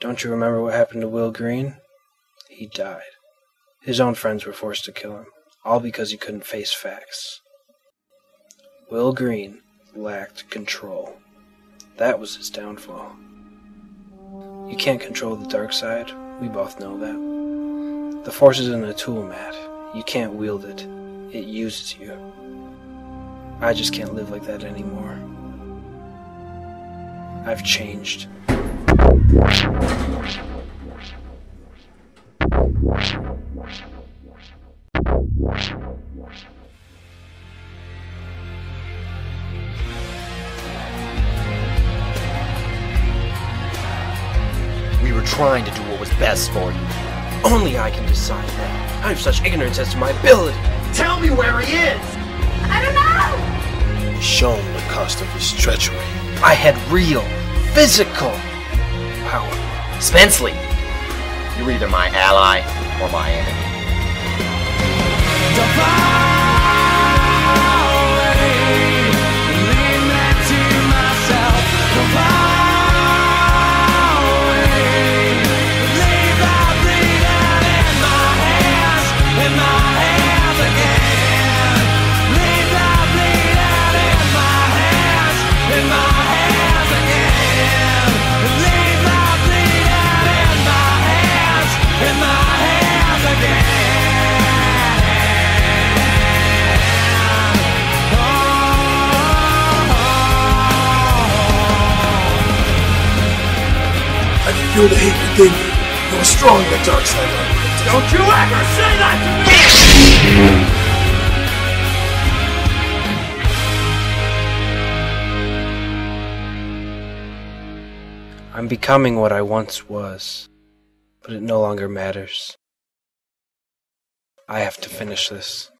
Don't you remember what happened to Will Green? He died. His own friends were forced to kill him, all because he couldn't face facts. Will Green lacked control. That was his downfall. You can't control the dark side, we both know that. The force isn't a tool, Matt. You can't wield it. It uses you. I just can't live like that anymore. I've changed. We were trying to do what was best for you. Only I can decide that. I have such ignorance as to my ability. Tell me where he is! I don't know! He's shown the cost of his treachery. I had real, physical power. Spenceley, you're either my ally or my enemy. You're the hate within you. You're strong in the dark side. Don't you ever say that to me! I'm becoming what I once was, but it no longer matters. I have to finish this.